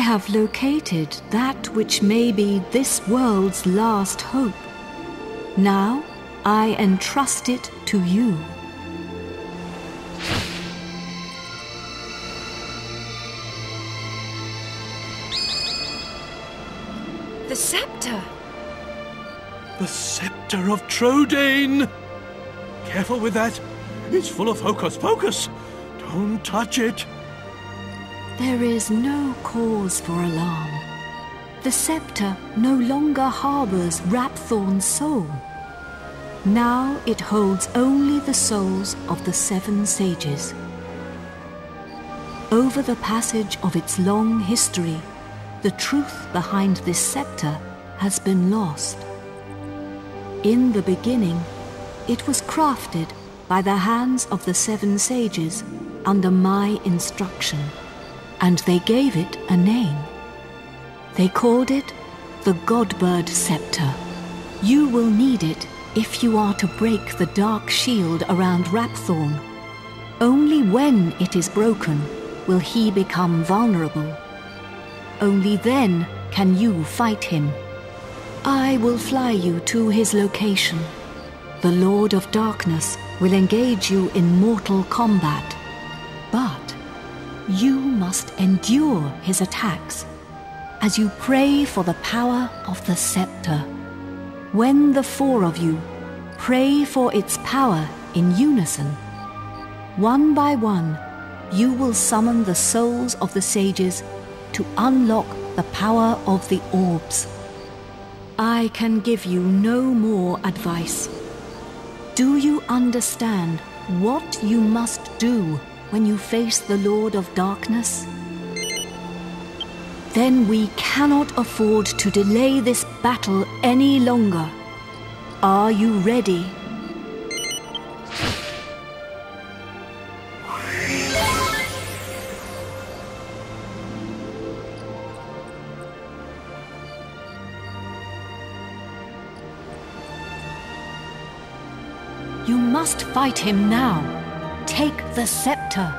have located that which may be this world's last hope. Now, I entrust it to you. The scepter! The scepter of Trodain! Careful with that. It's full of hocus-pocus. Don't touch it. There is no cause for alarm. The scepter no longer harbours Rhapthorne's soul. Now it holds only the souls of the 7 sages. Over the passage of its long history, the truth behind this scepter has been lost. In the beginning, it was crafted by the hands of the 7 sages under my instruction, and they gave it a name. They called it the Godbird Sceptre. You will need it if you are to break the dark shield around Rhapthorne. Only when it is broken will he become vulnerable. Only then can you fight him. I will fly you to his location. The Lord of Darkness will engage you in mortal combat, but you must endure his attacks as you pray for the power of the scepter. When the 4 of you pray for its power in unison, one by one you will summon the souls of the sages to unlock the power of the orbs. I can give you no more advice. Do you understand what you must do when you face the Lord of Darkness? Then we cannot afford to delay this battle any longer. Are you ready? You must fight him now. Take the scepter.